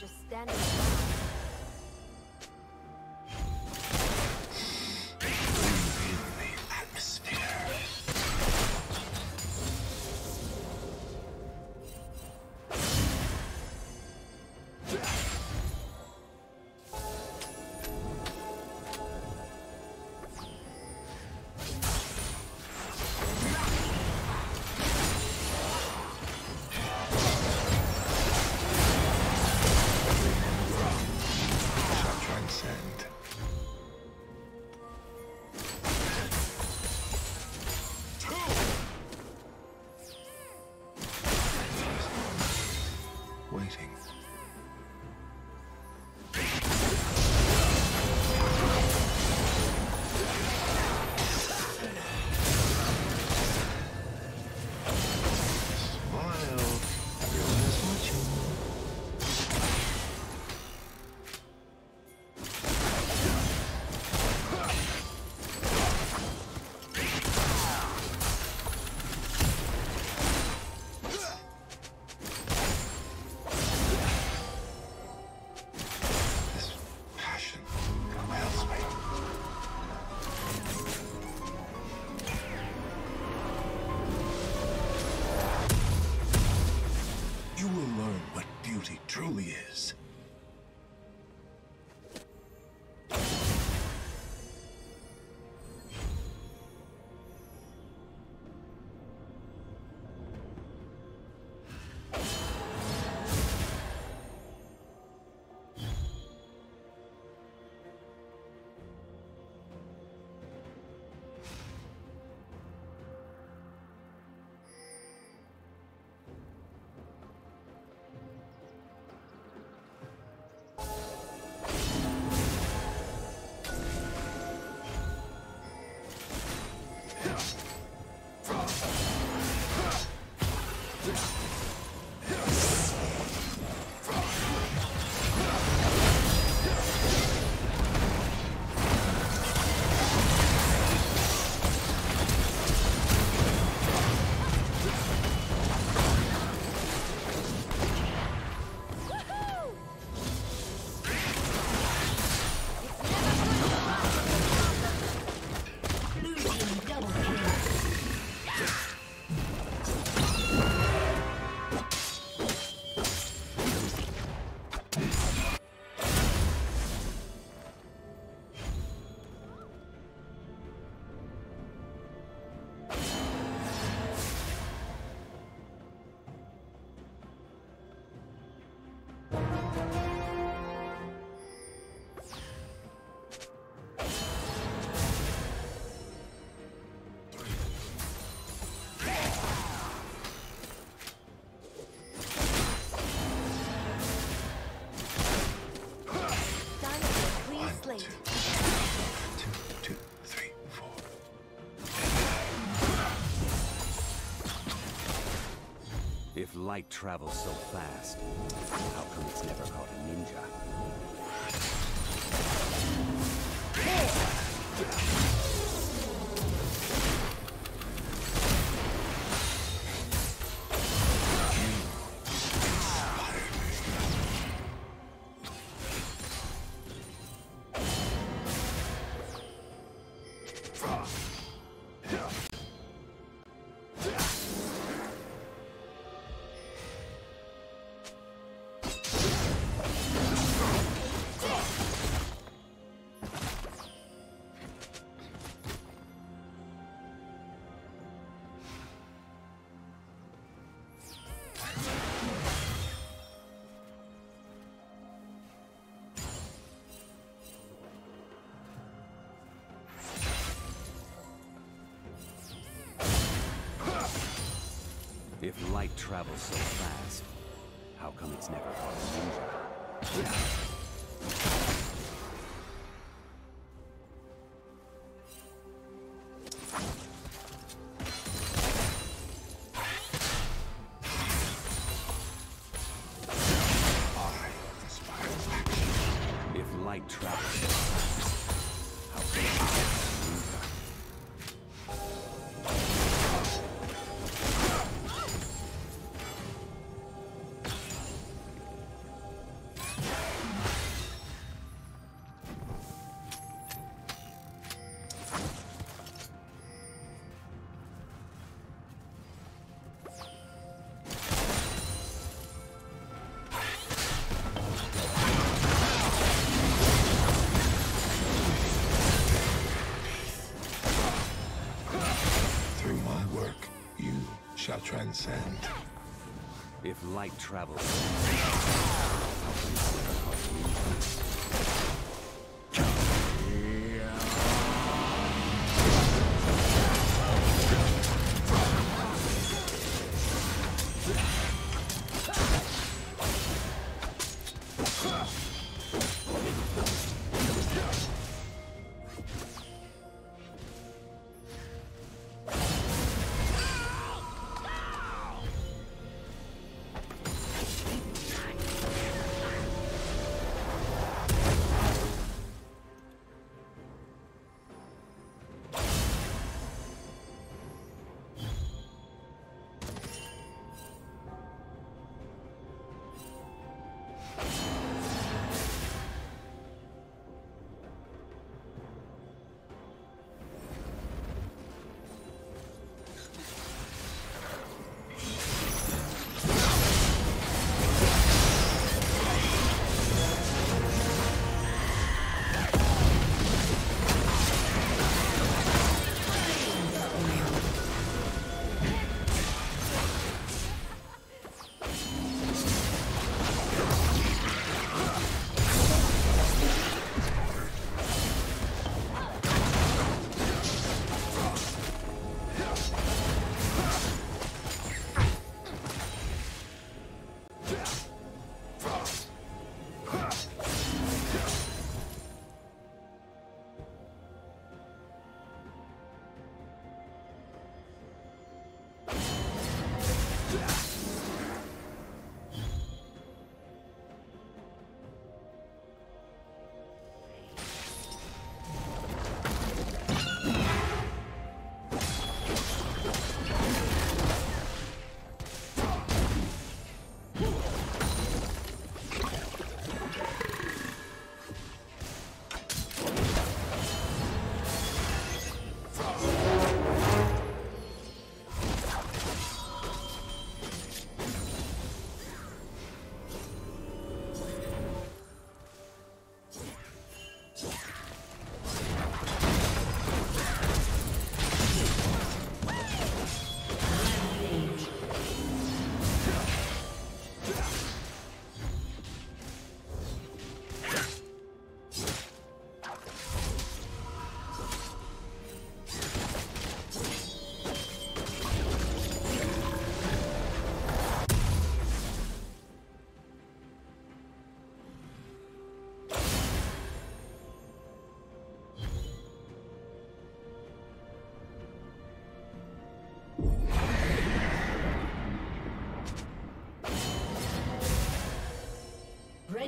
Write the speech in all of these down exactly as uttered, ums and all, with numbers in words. Just standing wrong. light travels so fast? How come it's never caught a ninja? If light travels so fast, how come it's never caught a ninja? Transcend. If light travels,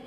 Red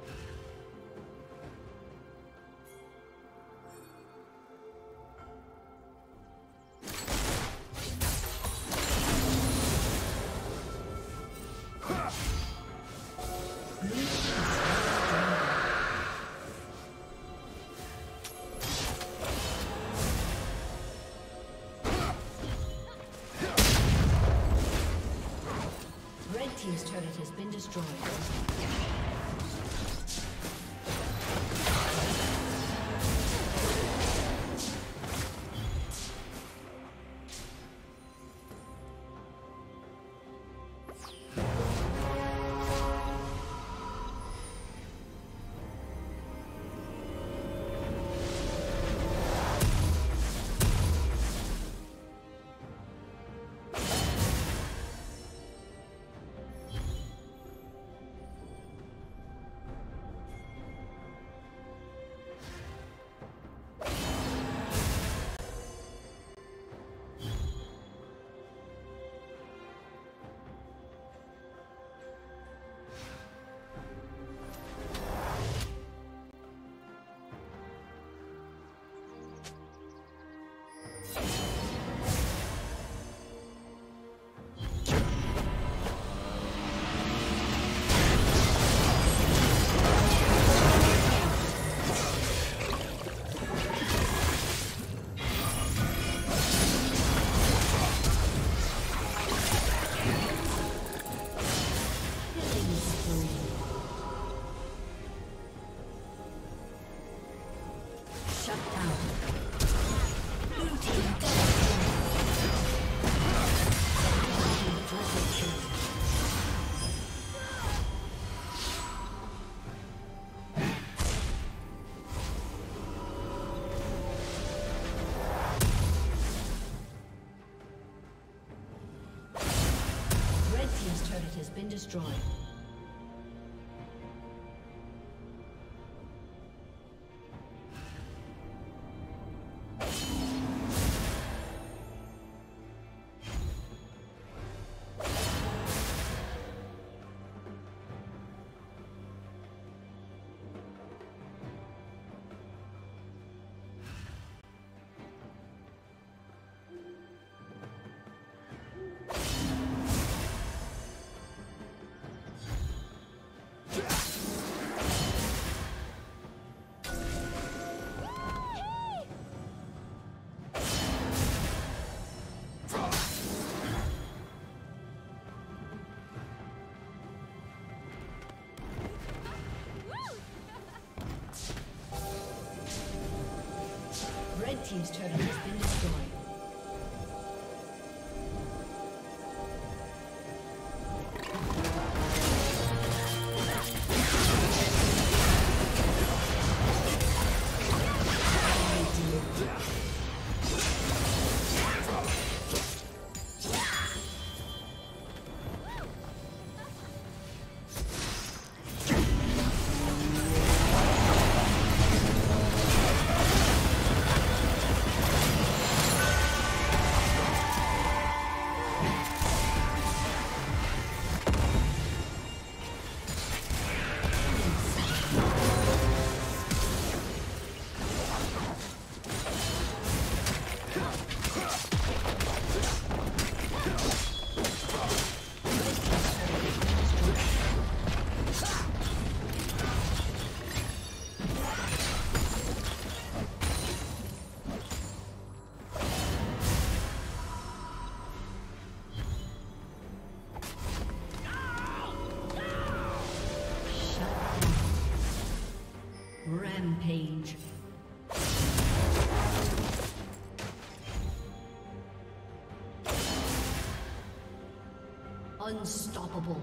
His turret has been destroyed. Been destroyed. Team's turret has been destroyed. Rampage. Unstoppable.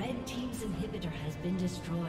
Red Team's inhibitor has been destroyed.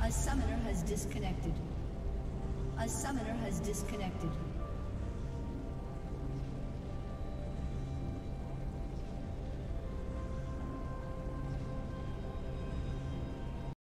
A summoner has disconnected. A summoner has disconnected.